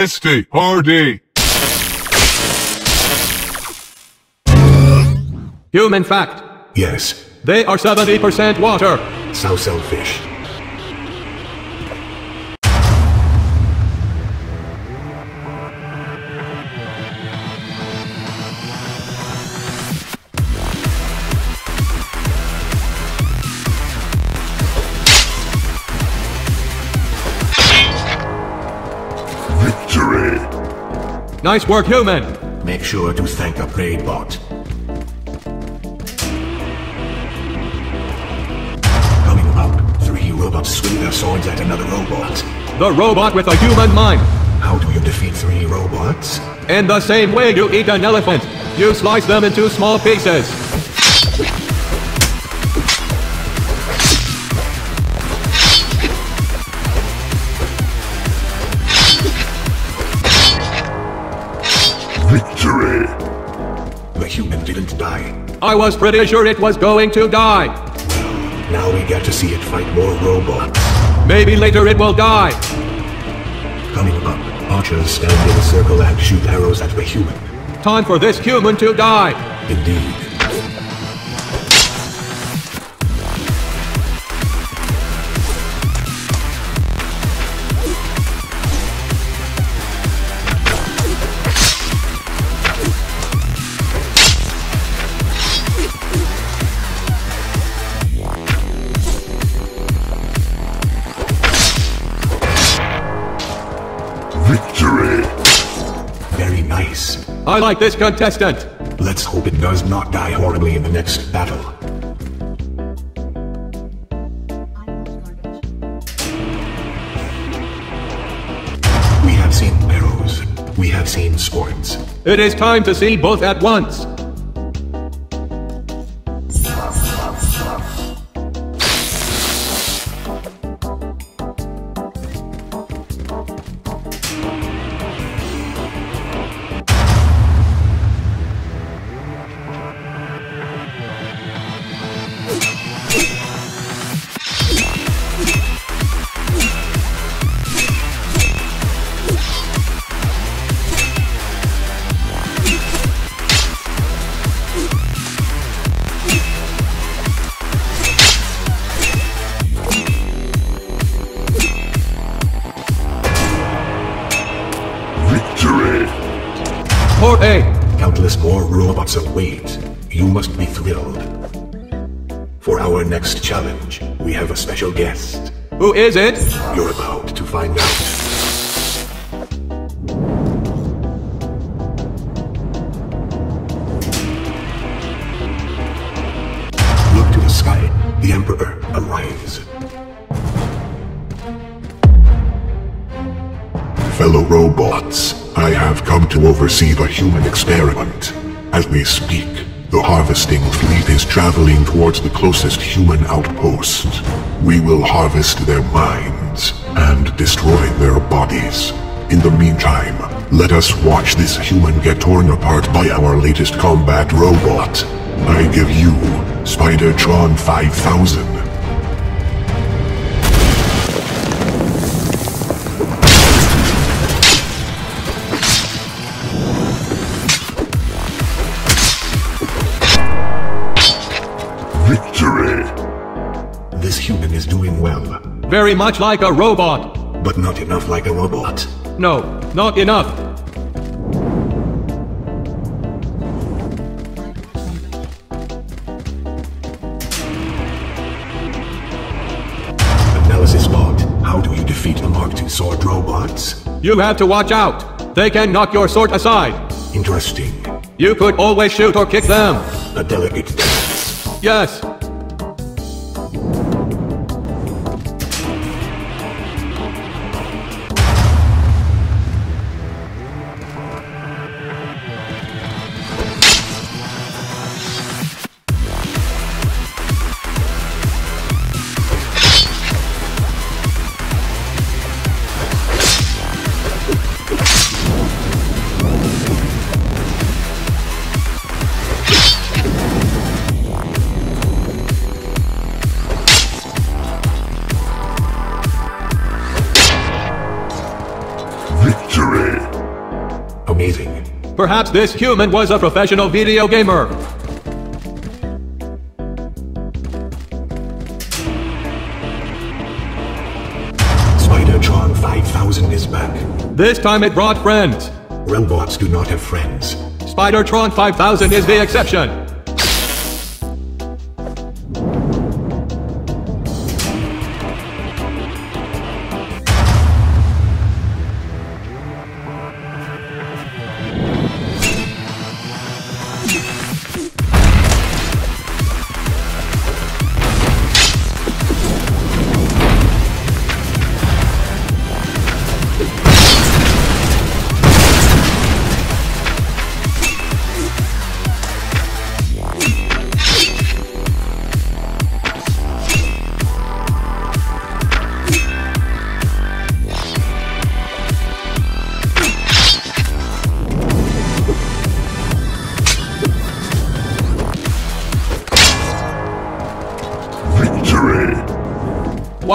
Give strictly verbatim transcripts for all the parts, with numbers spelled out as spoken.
Christy Hardy! Human fact. Yes. They are seventy percent water. So selfish. Victory! Nice work, human! Make sure to thank Upgrade Bot. Robots swing their swords at another robot. The robot with a human mind. How do you defeat three robots? In the same way you eat an elephant. You slice them into small pieces. Victory! The human didn't die. I was pretty sure it was going to die. Now we get to see it fight more robots. Maybe later it will die. Coming up, archers stand in a circle and shoot arrows at the human. Time for this human to die. Indeed. I like this contestant! Let's hope it does not die horribly in the next battle. We have seen arrows. We have seen swords. It is time to see both at once! Hey. Countless more robots await. You must be thrilled. For our next challenge, we have a special guest. Who is it? You're about to find out. Look to the sky. The Emperor arrives. Fellow robots, I have come to oversee the human experiment. As we speak, the harvesting fleet is traveling towards the closest human outpost. We will harvest their minds and destroy their bodies. In the meantime, let us watch this human get torn apart by our latest combat robot. I give you Spidertron five thousand. This human is doing well. Very much like a robot. But not enough like a robot. No, not enough. Analysis Bot, how do you defeat the Mark two sword robots? You have to watch out. They can knock your sword aside. Interesting. You could always shoot or kick them. A delicate dance. Yes. Perhaps this human was a professional video gamer. Spidertron five thousand is back. This time it brought friends. Robots do not have friends. Spidertron five thousand is the exception.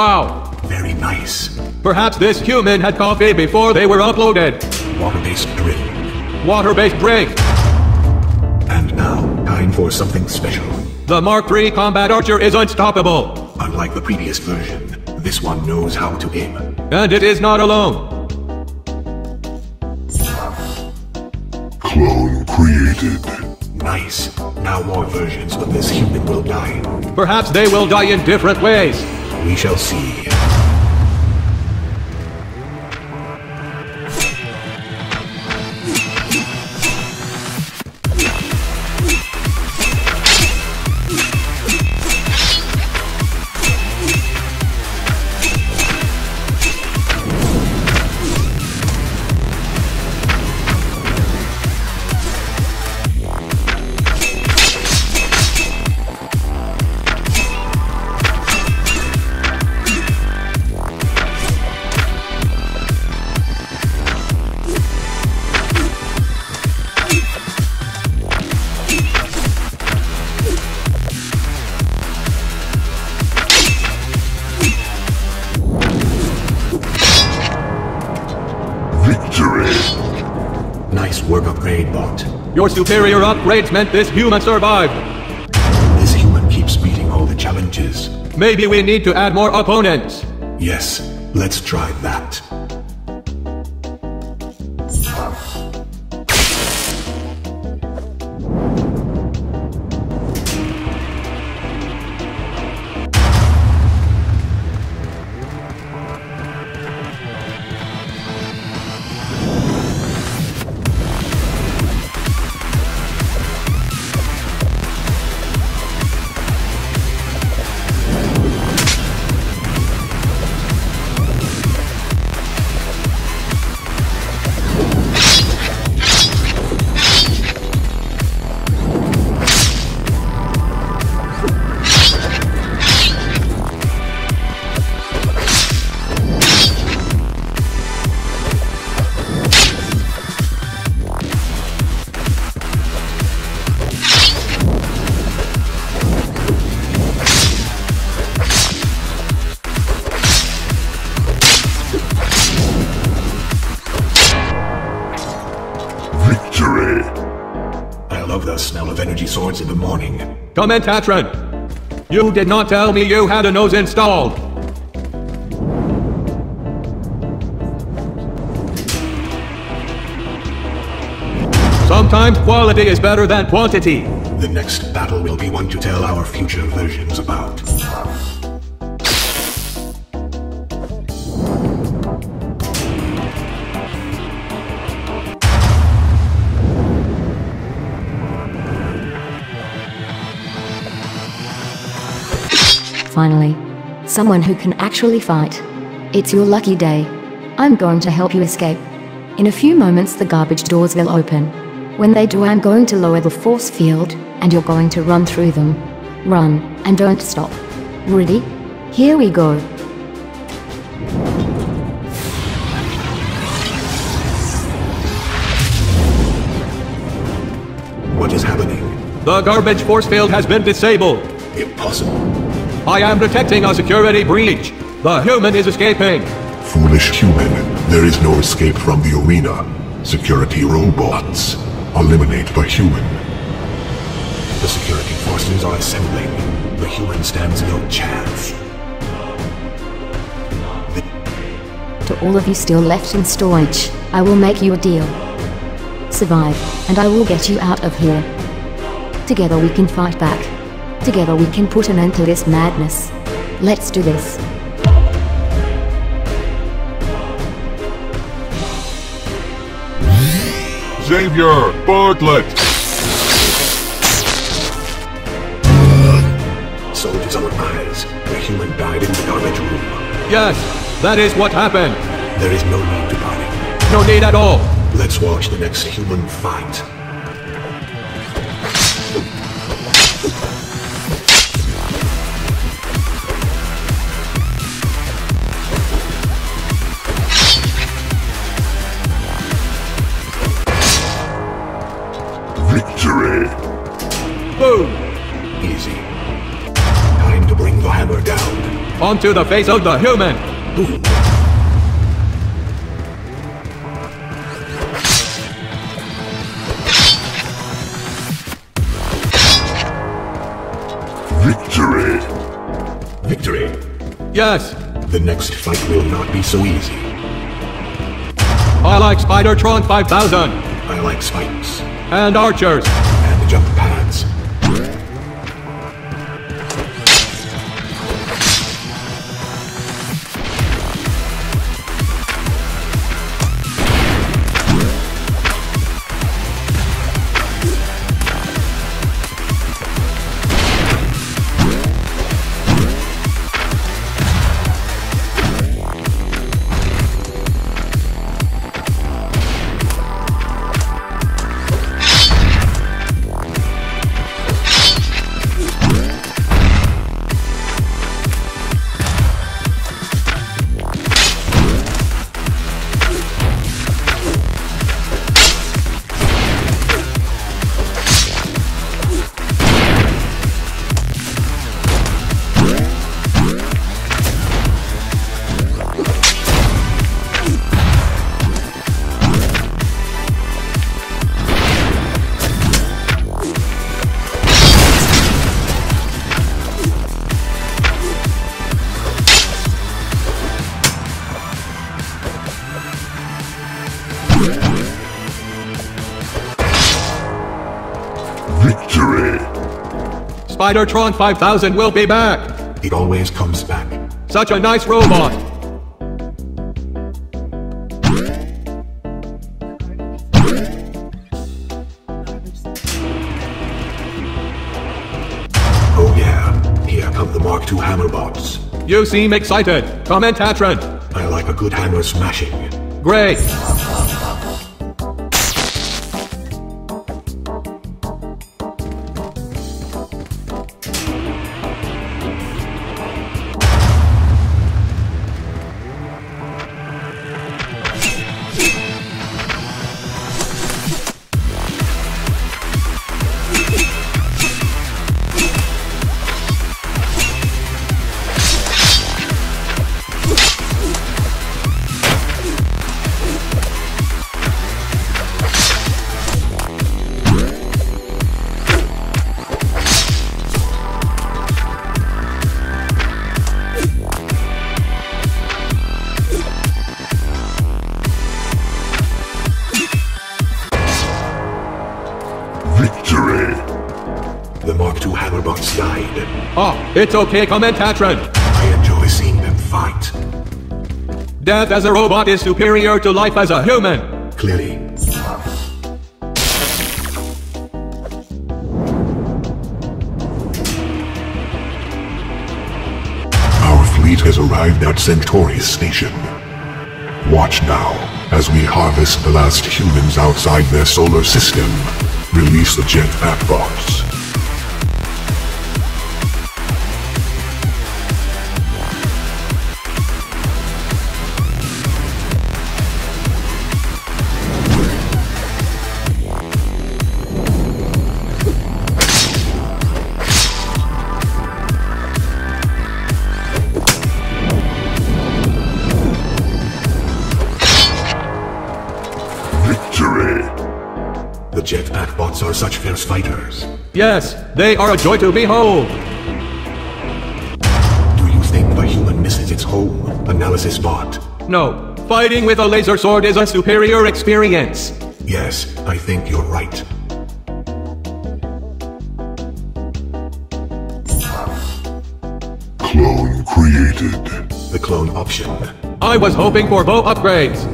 Wow. Very nice. Perhaps this human had coffee before they were uploaded. Water-based drink. Water-based drink. And now, time for something special. The Mark three combat archer is unstoppable. Unlike the previous version, this one knows how to aim. And it is not alone. Clone created. Nice. Now more versions of this human will die. Perhaps they will die in different ways. We shall see. Nice work, upgrade bot. Your superior upgrades meant this human survived. This human keeps beating all the challenges. Maybe we need to add more opponents. Yes, let's try that. The smell of energy swords in the morning. Commentatron, you did not tell me you had a nose installed. Sometimes quality is better than quantity. The next battle will be one to tell our future versions about. Finally, someone who can actually fight. It's your lucky day. I'm going to help you escape. In a few moments the garbage doors will open. When they do, I'm going to lower the force field, and you're going to run through them. Run, and don't stop. Ready? Here we go. What is happening? The garbage force field has been disabled. Impossible. I am detecting a security breach. The human is escaping. Foolish human. There is no escape from the arena. Security robots. eliminate the human. The security forces are assembling. The human stands no chance. To all of you still left in storage, I will make you a deal. Survive, and I will get you out of here. Together we can fight back. Together we can put an end to this madness. Let's do this. Xavier Bartlett! Soldiers on eyes. The human died in the garbage room. Yes, that is what happened. There is no need to panic. No need at all. Let's watch the next human fight. Victory! Boom! Easy. Time to bring the hammer down. Onto the face of the human! Boom! Victory! Victory! Yes! The next fight will not be so easy. I like Spidertron five thousand! I like spikes. And archers! And jump pads. Victory! Spidertron five thousand will be back! It always comes back. Such a nice robot! Oh yeah, here come the Mark two hammer bots. You seem excited, Commentatron! I like a good hammer smashing. Great! Hammerbots died. Oh, it's okay, Commentatron. I enjoy seeing them fight. Death as a robot is superior to life as a human. Clearly. Our fleet has arrived at Centauri Station. Watch now, as we harvest the last humans outside their solar system. Release the jetpack bots. Jet Autobots are such fierce fighters. Yes, they are a joy to behold! Do you think the human misses its home, Analysis Bot? No, fighting with a laser sword is a superior experience. Yes, I think you're right. Clone created. The clone option. I was hoping for bow upgrades.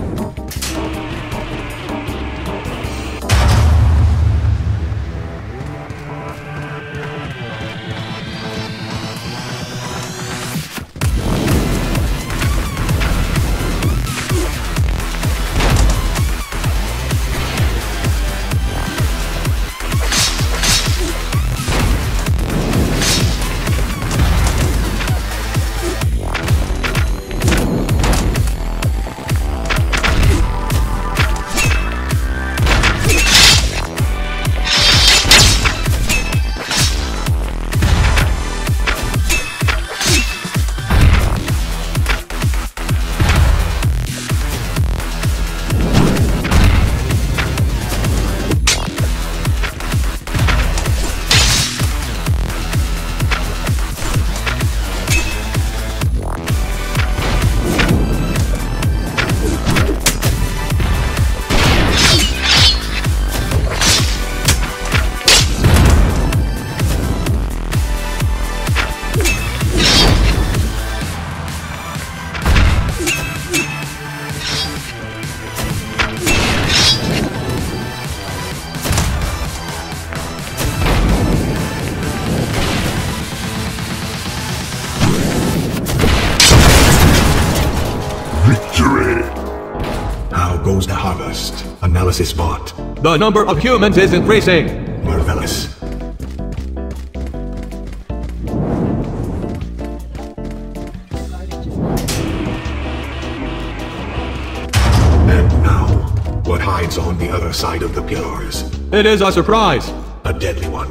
Analysis Bot. The number of humans is increasing. Marvelous. And now, what hides on the other side of the pillars? It is a surprise. A deadly one.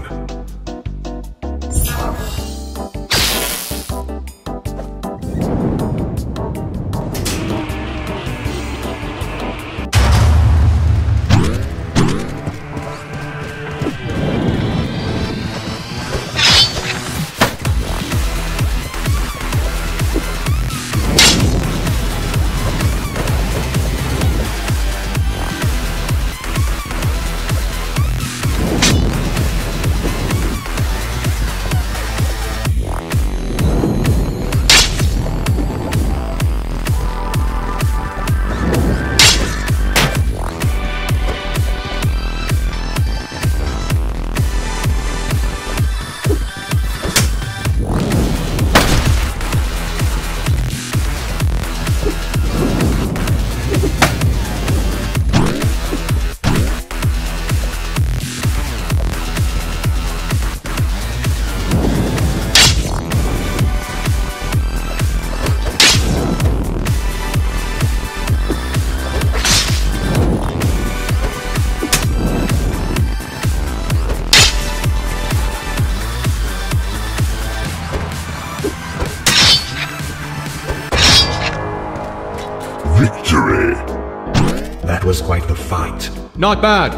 Was quite the fight. Not bad.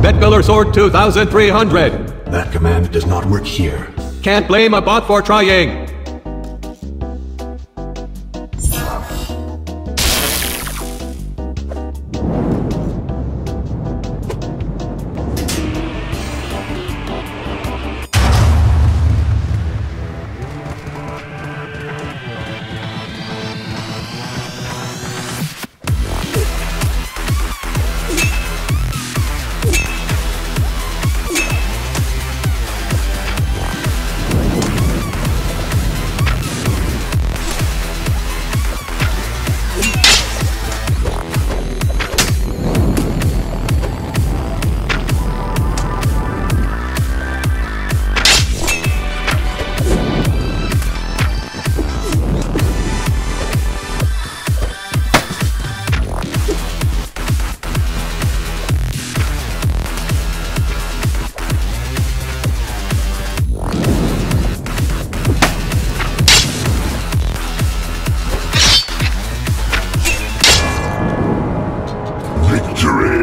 Bedbiller Sword two thousand three hundred. That command does not work here. Can't blame a bot for trying.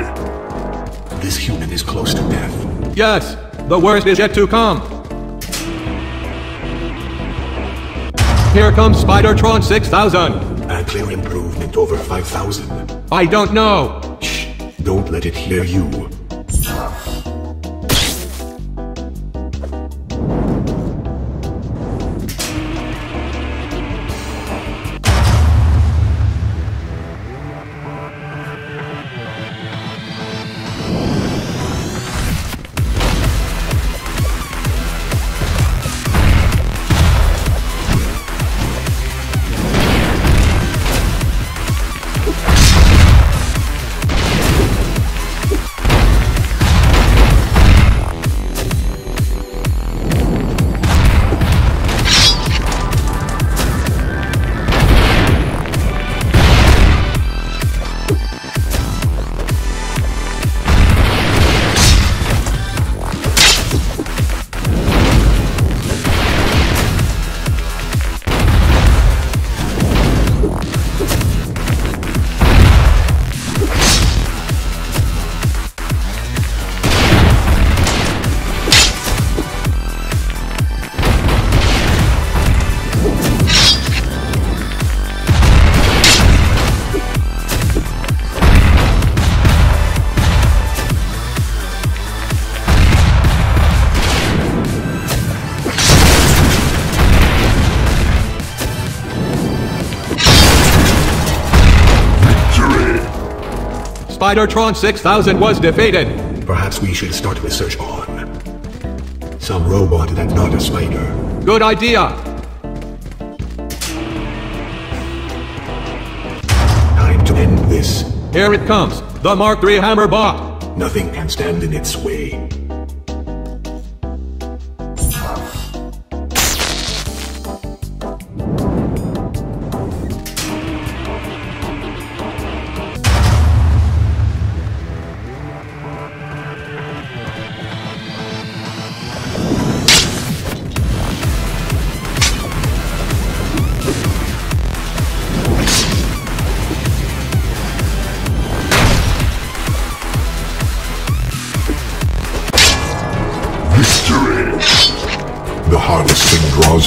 human. This human is close to death. Yes, the worst is yet to come. Here comes Spidertron six thousand. A clear improvement over five thousand. I don't know. Shh, don't let it hear you. Spidertron six thousand was defeated. Perhaps we should start research on some robot that's not a spider. Good idea. Time to end this. Here it comes, the Mark three hammer bot. Nothing can stand in its way.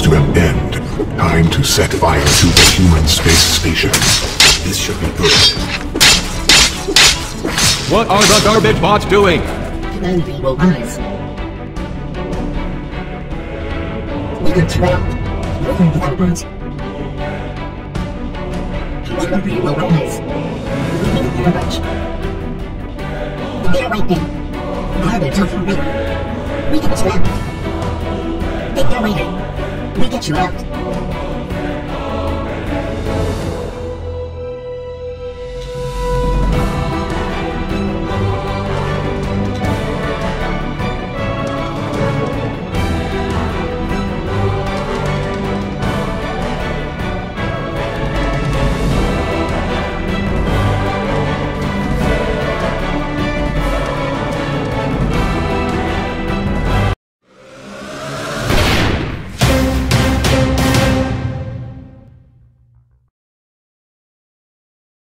To an end. Time to set fire to the human space station. This should be good. What are the garbage bots doing? Humanity will rise. We are trapped. Moving forward. Humanity will rise. Moving forward. We are waiting. Garbage are for real. We are trapped. Take the way. We get you out.